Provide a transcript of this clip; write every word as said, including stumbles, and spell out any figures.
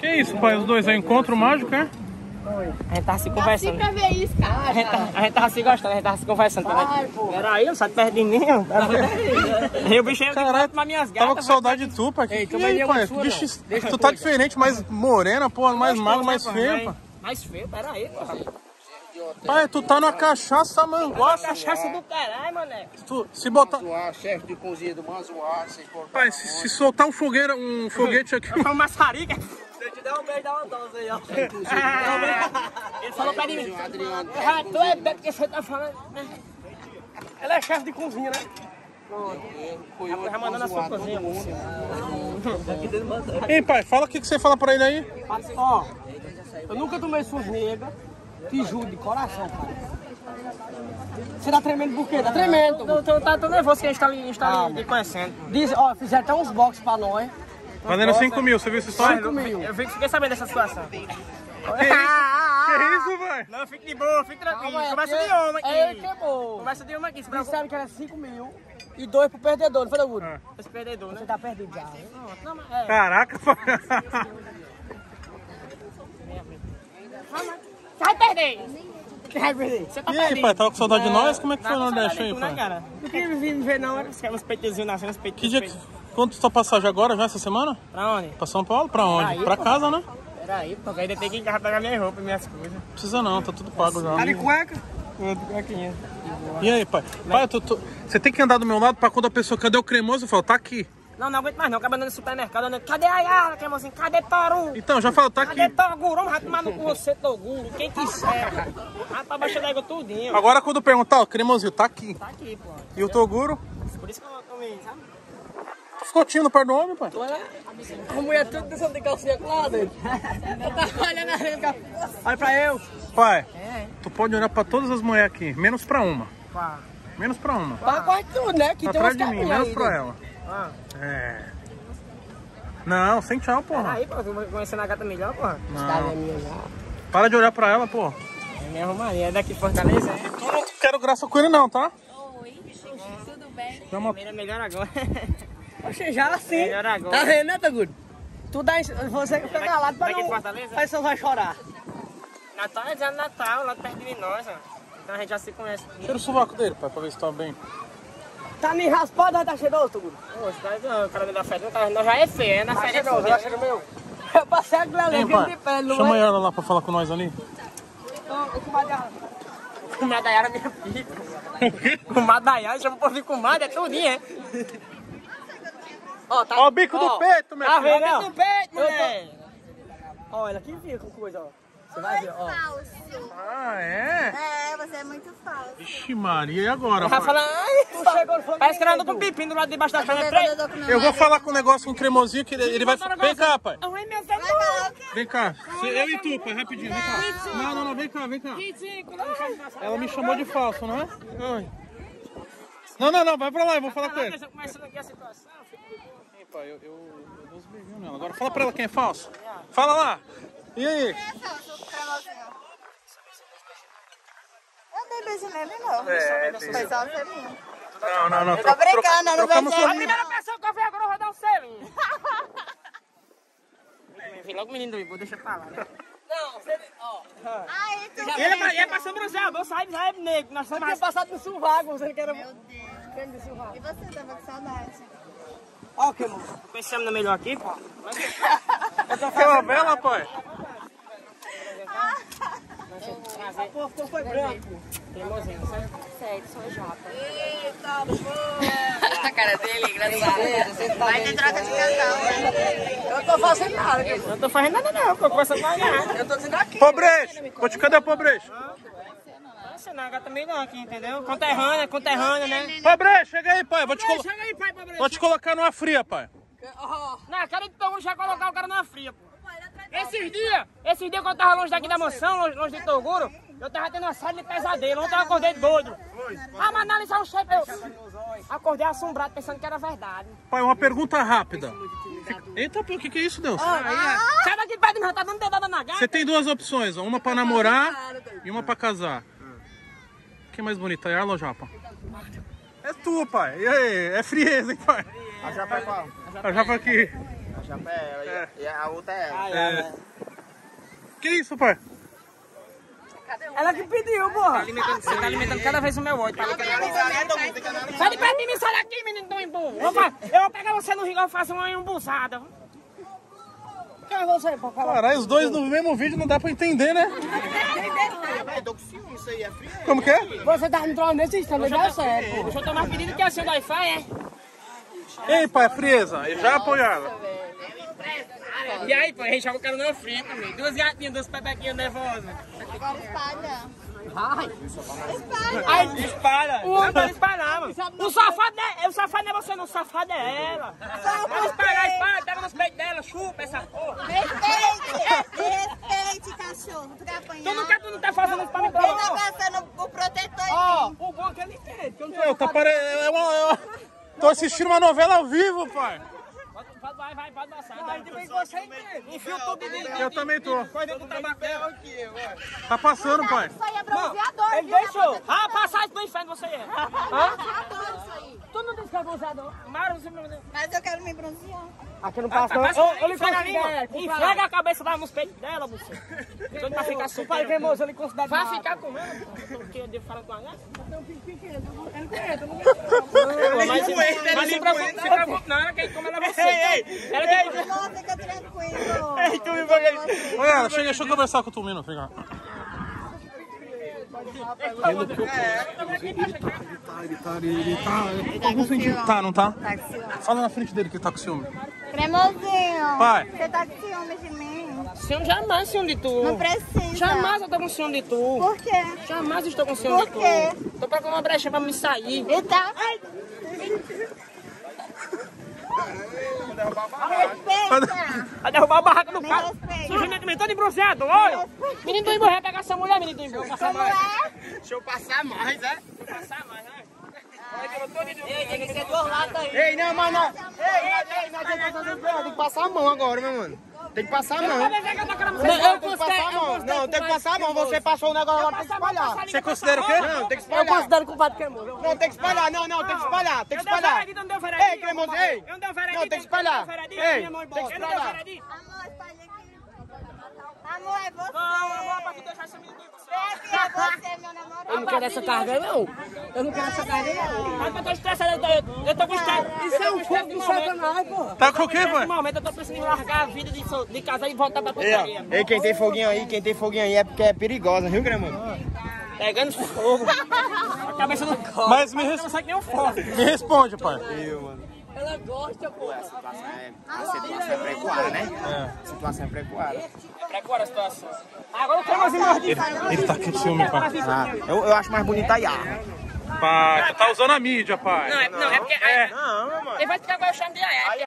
Que isso, pai? Os dois é encontro mágico, é? A gente tava se conversando. Pra ver isso, cara. A gente, tá, a gente tava se gostando, a gente tava se conversando. Ai, peraí, eu saí perto de mim. E o bicho aí, eu tava com minhas gatas. Tava com saudade de tu, pai. Que, Ei, que, aí, pai? Sua, bicho, tu tá diferente, mais morena, porra, mais magro, mais feio. Mais feio, peraí, pô. Pai, tu tá na cachaça manguá, cachaça do caralho, mané. Tu, se botar... chefe de cozinha do Manzoar, sem cortar. Pai, se, se soltar um fogueira, um foguete aqui... É um mascarica. Se eu te der um beijo, dá uma dose aí, ó. Ele falou pra mim. Ah, tu é bem porque você tá falando... Ela é chefe de cozinha, né? Ela tá mandando a sua cozinha. Ei, pai, fala o que você fala pra ele aí. Ó, eu nunca tomei suas negras. Te juro de coração, cara. Você tá tremendo por quê? Tá tremendo. Não, tô, tá tão nervoso que a gente tá ali, tá ali conhecendo. Diz, ó, fizeram até uns boxes pra nós. Valendo cinco mil, você viu essa história? cinco mil. Eu fiquei sabendo dessa situação. Que isso, velho? Não, fique de boa, fique tranquilo. Conversa de homem aqui. É, ele queimou. Conversa de homem aqui. Vocês disseram que era cinco mil e dois pro perdedor, não foi, Toguro? É. Esse perdedor, né? Você tá perdido já. Não, mas é. Caraca, pô. Vai perder! Vai perder! Você tá e aí, perdido. Pai, tava com saudade de nós? Como é que tá foi o Nordeste aí, pai? Né, não queria vir me ver, não. Era uns peitezinhos nascendo, uns peitezinhos. Que dia que... Quanto tu tá passagem agora, já, essa semana? Pra onde? Pra São Paulo? Pra onde? Peraí, pra pô, casa, né? Peraí, pô. Ainda tem que encarregar pegar minha roupa e minhas coisas. Precisa não, tá tudo pago já. Tá de cueca? Eu tô cuequinha. E aí, pai? Pai, tu, tu... você tem que andar do meu lado pra quando a pessoa... Cadê o cremoso? Eu falo, tá aqui. Não, não aguento mais não, acaba andando no supermercado, andando... Cadê a Yara, Cremosinho? Cadê Toru? Então, já falou, tá aqui. Cadê Toguro? Vamos tomar no cu você, Toguro, quem quiser, cara. Rapaz, baixa da água tudinho. Agora quando perguntar, ó, Cremosinho, tá aqui. Tá aqui, pô. E entendeu? O Toguro? Por isso que eu tomei, sabe? Tu ficou tino no par do homem, pai? Olha, a mulher tudo dançando de calcinha com lá dentro. Eu tava olhando a renda. Olha pra eu. Pai, é. Tu pode olhar pra todas as mulheres aqui, menos pra uma. Pá. Menos pra uma. Pá, quase tudo, né? Que atrás tem de mim, menos aí, pra né? ela. Ah. É. Não, sem tchau, porra. Aí, pô, tu vai conhecer na gata melhor, porra. Não. Para de olhar pra ela, porra. É minha Romaria, é daqui de Fortaleza. É. Tu não quero graça com ele, não, tá? Oi, tudo bem? Uma... Melhor agora. Oxe, já assim. Melhor agora. Tá vendo, né, Toguro? Tu dá. Você fica calado pra não. Aí você vai chorar. Natal é Natal, lá perto de nós, ó. Então a gente já se conhece. Tira o sovaco dele, pai, pra ver se tá bem. Tá me raspado, mas tá cheiroso, Toguro? Hoje, o cara da festa não já é feio, é na festa é feio. Já cheiro meu? Eu passei a glelê de pé, não chama ela lá pra falar com nós ali. Ô, comadaiara. Comadaiara é minha filha. Comadaiara, chama o povo de comadaiara, é tudinho, é? Ó, tá... Ó o bico do peito, meu filho. Ó o bico do peito, moleque. Ó, ela aqui fica com coisa, ó. Você vai ver, ó. Ah, é? É, você é muito falso. Vixe Maria, e agora? Vai falar, ai, parece que ela andou com o pepino do lado de baixo da cama. Eu vou falar com um negócio com o Cremosinho, que ele vai... Vem cá, pai. Vem cá. Eu e tu, pai, rapidinho. Vem cá. Não, não, não, vem cá, vem cá. Ela me chamou de falso, não é? Não, não, não, vai pra lá, eu vou falar com ele. Pai, eu dou uns beijinhos nela. Agora fala pra ela quem é falso. Fala lá. E aí? Eu dei beijo nele, não. É, foi só o selinho. Não, não, não. Eu tô brincando, eu não beijei. A primeira pessoa que eu vi agora, eu vou dar um selinho. Vem logo o menino do Ibu, deixa eu falar, né? Não, você... Ó. Aí, tu já... Ele é pra São José, eu saí de Raio Negro. Nós tínhamos passado no Silvago, você não quer... Meu Deus. E você tava com saudade? Ó, que moço. Pensamos no melhor aqui, pô. Aquela bela, pai. O povo foi branco. Cremosinho, sabe? Sério, sou japa. Eita, pô! A cara dele, engraçado. Vai ter troca de casal. Eu não tô fazendo nada. Eu não tô fazendo nada, não. Eu tô conversando com a garota. Eu tô dizendo aqui. Pobrecho! Cadê o pobrecho? Não, a gata meio não aqui, entendeu? Conterrânea, conterrânea, né? Pobrecho, chega aí, pai. Vou te, colo... chega aí, pai, vou te colocar numa fria, pai. Não, cara de Toguro já colocar o cara numa fria, pô. Esses dias, esses dias que eu tava longe daqui da mansão, longe, longe de Toguro, eu tava tendo uma série de pesadelo, ontem eu acordei doido. Ah, mas não, isso é um chefe, eu acordei assombrado pensando que era verdade. Pai, uma pergunta rápida. Eita, pô, o que que é isso, Deus? Ah, ah, sai daqui, pai, não tá dando dedada na gata. Você tem duas opções, ó, uma pra namorar e uma pra casar. O Que mais bonita é ela, Japa? É tu, pai. E aí? É frieza, hein, pai? A Japa é qual? A Japa aqui. A Japa é ela é. E a outra é ela. É. É. Que isso, pai? Ela que pediu, porra. Você tá alimentando cada vez o meu ódio. Sai de perto de mim, sai daqui, menino do imbu. Eu vou pegar você no rio, eu faço uma embusada. Quem é você, pô? Caralho, os dois no mesmo vídeo não dá pra entender, né? Isso aí é frio. Como que é? Você tá me trolando nesse instante, dá certo. Deixa eu tomar pedido que é assim o Wi-Fi, é? Ei, pai, frieza. E já apoiada. E aí, pô, a gente joga o cara na frente, amigo. Duas gatinhas, duas pepequinhas nervosas. Agora espalha. Ai. Espalha. Ai, espalha. Não pode espalhar, mano. O safado não é, o safado não é você, não. O safado é ela. Pode espalhar, espalha. Pega nos peitos dela, chupa essa porra. Respeite. Respeite, cachorro. Tu quer apanhar? Tu nunca, tu não tá fazendo isso pra mim, pô. Ele tá passando o protetor em mim. Ó, o bom que ele entende. Eu tô parecendo... Tô assistindo uma novela ao vivo, pai. Vai, vai, pode passar. Vai, também você entende. Enfia o tubo dele. Eu também tô. Coisa do tabaco aqui, ué. Tá passando, pai. Isso aí é bronzeador. Ele deixou. Ah, passagem do inferno, você é. Bronzeador isso aí. Tu não disse que é bronzeador. Mas eu quero me bronzear. Aqui não passa. Ele pega a língua. Enfrega a cabeça da peitos dela, você. Então vai ficar super. Vai, cremoso, ele considera. Vai ficar comendo. Porque eu devo falar com a gata. Não, fiquei. Ele quer, eu não quero. Mas ele não se preocupa, não. Ela quer comer ela você. Ela quer ir. Nossa, fica tranquilo. Ei, tu me bagulho. Olha, deixa eu conversar com o Tumino. Fica. Tá, não tá? Tá com ciúme. Fala na frente dele que ele tá com ciúme. Cremosinho. Pai. Você tá com ciúme de mim? Ciúme jamais, ciúme de tu. Não precisa. Jamais eu tô com ciúme de tu. Por quê? Jamais estou com ciúme de tu. Por quê? Tô pra uma brecha pra me sair. E tá? Ai. Vai derrubar a barraca do cara. Surgimento mental de bronzeado, olha. Menino do Imbu, vai pegar essa mulher, menino do Imbu. Deixa eu passar mais, é? Deixa eu passar mais, né? Ei, tem que ser duas latas aí. Ei, não, mas não. Ei, ei, não tem que fazer pior. Tem que passar a mão agora, meu mano. Tem que passar a mão. Eu tenho que passar a mão. Não, tem que passar a mão. Você passou o negócio agora, tem que espalhar. Você considera o quê? Não, tem que espalhar. Eu considero culpado cremoso. Não, tem que espalhar. Não, não, tem que espalhar. Tem que espalhar. Ei, cremoso, ei. Não, tem que espalhar. Ei, tem que espalhar. Amor, espalha aqui. Amor, é você. Não, amor, pra tu deixar essa menina doida. Eu não quero essa carga, não. Eu não quero essa carga, não. Eu tô estressado, eu tô com estresse. Isso é um fogo de satanás, porra. Tá com o quê, mano? Momento eu tô precisando largar a vida de casa e voltar pra putaria. Ei, quem tem foguinho aí, quem tem foguinho aí é porque é perigosa, viu, Cremosinho? Pegando fogo. A cabeça não corre. Mas me responde, pai. Eu, mano. Ela gosta, pô. A situação é, a situação é precoara, né? A situação é precoara. É precoara a situação. Agora o Cremosinho mais de cara. Ele tá com ciúme, pai. Ah, eu, eu acho mais bonita a Yara. Pai, tu tá usando a mídia, pai. Não, é, não, é porque... É. Não, mano. Ele vai ficar agora o chame de Yara.